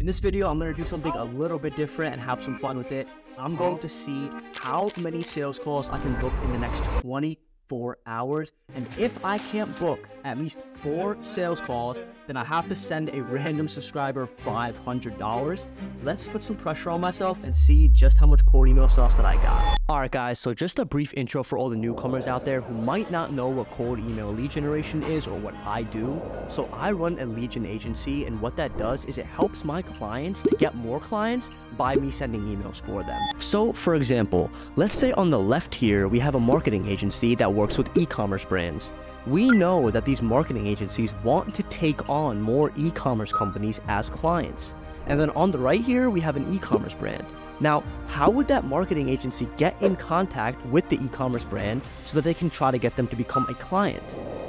In this video, I'm going to do something a little bit different and have some fun with it. I'm going to see how many sales calls I can book in the next 24 hours. And if I can't book at least 4 sales calls, then I have to send a random subscriber $500. Let's put some pressure on myself and see just how much cold email sauce that I got. Alright guys, so just a brief intro for all the newcomers out there who might not know what cold email lead generation is or what I do. So I run a lead gen agency, and what that does is it helps my clients to get more clients by me sending emails for them. So for example, let's say on the left here, we have a marketing agency that works with e-commerce brands. We know that these marketing agencies want to take on more e-commerce companies as clients. And then on the right here, we have an e-commerce brand. Now, how would that marketing agency get in contact with the e-commerce brand so that they can try to get them to become a client?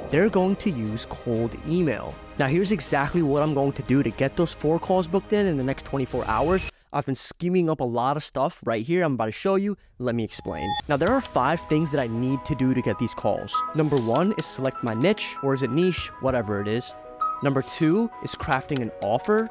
They're going to use cold email. Now, here's exactly what I'm going to do to get those 4 calls booked in the next 24 hours. I've been scheming up a lot of stuff right here. I'm about to show you. Let me explain. Now, there are 5 things that I need to do to get these calls. Number 1 is select my niche, or is it niche? Whatever it is. Number 2 is crafting an offer.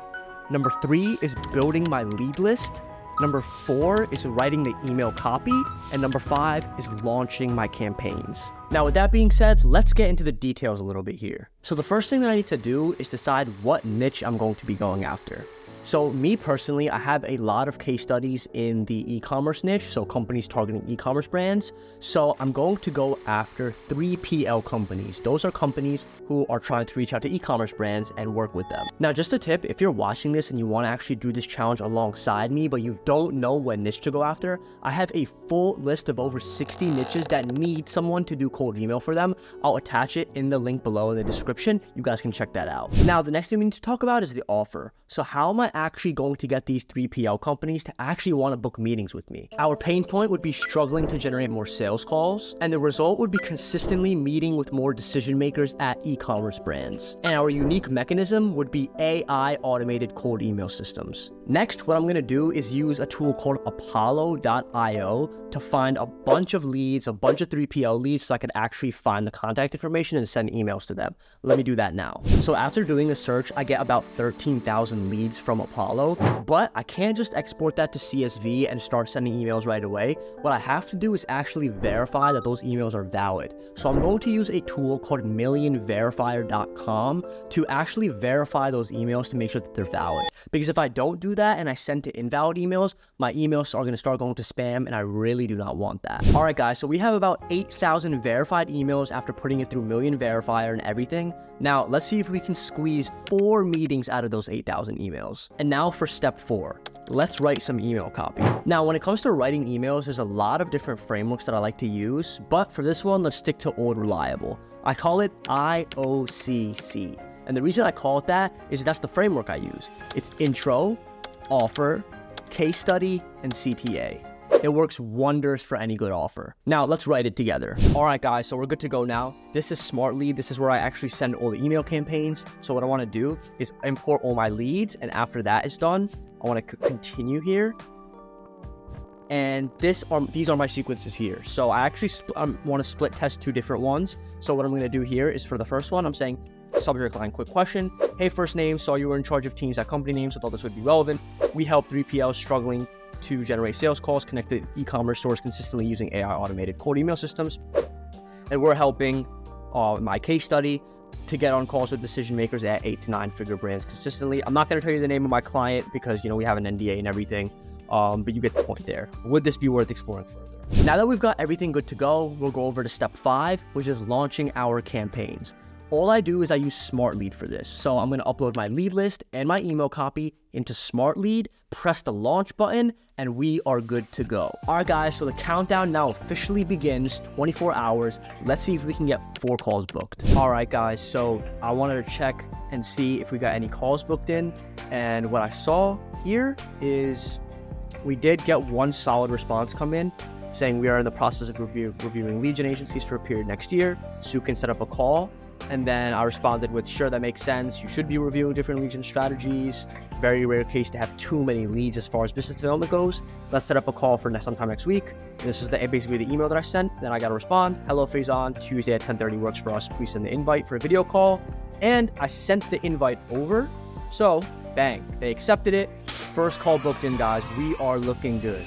Number 3 is building my lead list. Number 4 is writing the email copy. And number 5 is launching my campaigns. Now, with that being said, let's get into the details a little bit here. So the first thing that I need to do is decide what niche I'm going to be going after. So me personally, I have a lot of case studies in the e-commerce niche, so companies targeting e-commerce brands. So I'm going to go after 3PL companies. Those are companies who are trying to reach out to e-commerce brands and work with them. Now, just a tip, if you're watching this and you want to actually do this challenge alongside me, but you don't know what niche to go after, I have a full list of over 60 niches that need someone to do cold email for them. I'll attach it in the link below in the description. You guys can check that out. Now, the next thing we need to talk about is the offer. So how am I actually going to get these 3PL companies to actually want to book meetings with me? Our pain point would be struggling to generate more sales calls, and the result would be consistently meeting with more decision makers at e-commerce brands. And our unique mechanism would be AI automated cold email systems. Next, what I'm going to do is use a tool called Apollo.io to find a bunch of leads, a bunch of 3PL leads, so I can actually find the contact information and send emails to them. Let me do that now. So after doing a search, I get about 13,000 leads from Apollo, but I can't just export that to CSV and start sending emails right away. What I have to do is actually verify that those emails are valid. So I'm going to use a tool called MillionVerifier.com to actually verify those emails to make sure that they're valid. Because if I don't do that and I send to invalid emails, my emails are going to start going to spam, and I really do not want that. All right, guys, so we have about 8,000 verified emails after putting it through Million Verifier and everything. Now, let's see if we can squeeze 4 meetings out of those 8,000 emails. And now for step 4. Let's write some email copy. Now, when it comes to writing emails, there's a lot of different frameworks that I like to use, but for this one, let's stick to old reliable. I call it IOCC. And the reason I call it that is that's the framework I use. It's intro, offer, case study, and CTA. It works wonders for any good offer. Now, let's write it together. All right, guys, so we're good to go now. This is Smartlead. This is where I actually send all the email campaigns. So what I want to do is import all my leads, and after that is done, I want to continue here. And these are my sequences here. So I actually want to split test 2 different ones. So what I'm going to do here is for the first one, I'm saying, subject line, quick question. Hey, first name, saw you were in charge of teams at company names, so thought this would be relevant. We help 3PLs struggling to generate sales calls, connected e-commerce stores consistently using AI automated cold email systems. And we're helping my case study to get on calls with decision makers at 8 to 9 figure brands consistently. I'm not going to tell you the name of my client because, you know, we have an NDA and everything, but you get the point there. Would this be worth exploring further? Now that we've got everything good to go, we'll go over to step 5, which is launching our campaigns. All I do is I use Smartlead for this. So I'm going to upload my lead list and my email copy into Smartlead, press the launch button, and we are good to go. All right, guys, so the countdown now officially begins, 24 hours. Let's see if we can get 4 calls booked. All right, guys, so I wanted to check and see if we got any calls booked in. And what I saw here is we did get 1 solid response come in, saying we are in the process of reviewing lead gen agencies for a period next year, so you can set up a call. And then I responded with, sure, that makes sense. You should be reviewing different lead gen strategies. Very rare case to have too many leads as far as business development goes. Let's set up a call for sometime next week. And this is basically the email that I sent. Then I got to respond. Hello, Faizan. Tuesday at 10:30 works for us. Please send the invite for a video call. And I sent the invite over. So Bang, they accepted it. First call booked in, guys. We are looking good.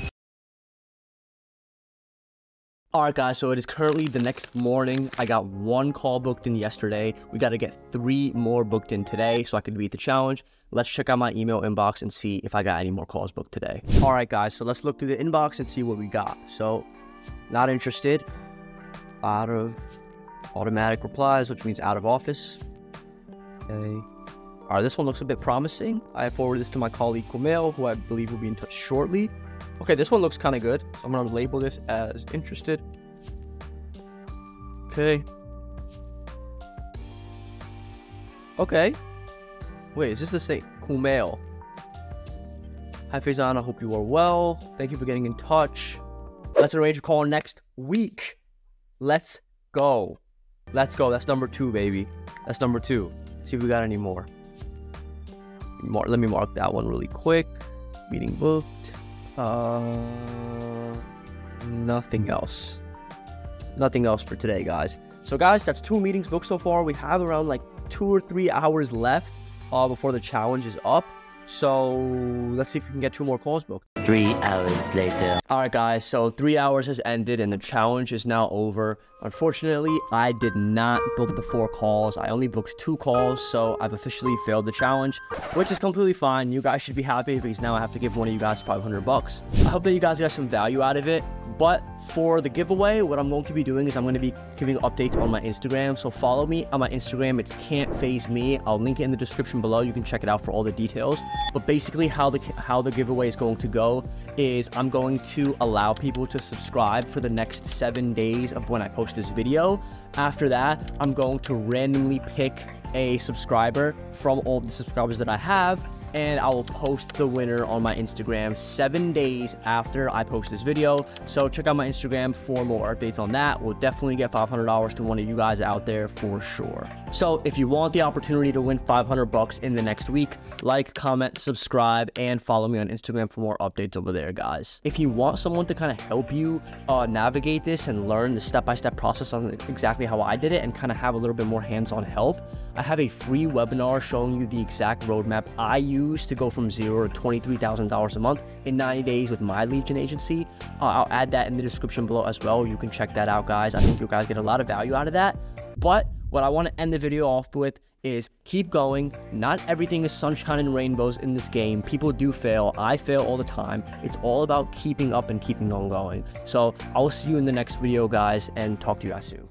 All right, guys, so it is currently the next morning. I got one call booked in yesterday. We got to get 3 more booked in today so I can beat the challenge. Let's check out my email inbox and see if I got any more calls booked today. All right, guys, so let's look through the inbox and see what we got. So, not interested. Out of automatic replies, which means out of office. Okay. All right, this one looks a bit promising. I forwarded this to my colleague Kumail, who I believe will be in touch shortly. Okay, this one looks kind of good. So I'm going to label this as interested. Okay. Okay. Wait, is this the same? Kumail. Hi, Faizan. I hope you are well. Thank you for getting in touch. Let's arrange a call next week. Let's go. Let's go. That's number 2, baby. That's number 2. See if we got any more. Let me mark that one really quick. Meeting booked. Nothing else. Nothing else for today, guys. So, guys, that's 2 meetings booked so far. We have around like 2 or 3 hours left before the challenge is up. So let's see if we can get 2 more calls booked. 3 hours later. All right, guys, so 3 hours has ended and the challenge is now over. Unfortunately, I did not book the 4 calls. I only booked 2 calls, so I've officially failed the challenge, which is completely fine. You guys should be happy because now I have to give one of you guys $500. I hope that you guys got some value out of it. But for the giveaway, what I'm going to be doing is I'm going to be giving updates on my Instagram. So follow me on my Instagram. It's cantfaizme. I'll link it in the description below. You can check it out for all the details. But basically how the giveaway is going to go is I'm going to allow people to subscribe for the next 7 days of when I post this video. After that, I'm going to randomly pick a subscriber from all the subscribers that I have. And I will post the winner on my Instagram 7 days after I post this video. So check out my Instagram for more updates on that. We'll definitely get $500 to one of you guys out there for sure. So if you want the opportunity to win $500 in the next week, like, comment, subscribe, and follow me on Instagram for more updates over there, guys. If you want someone to kind of help you navigate this and learn the step-by-step process on exactly how I did it and kind of have a little bit more hands-on help, I have a free webinar showing you the exact roadmap I use to go from $0 to $23,000 a month in 90 days with my lead gen agency. I'll add that in the description below as well. You can check that out, guys. I think you guys get a lot of value out of that. But what I want to end the video off with is keep going. Not everything is sunshine and rainbows in this game. People do fail. I fail all the time. It's all about keeping up and keeping on going. So I will see you in the next video, guys, and talk to you guys soon.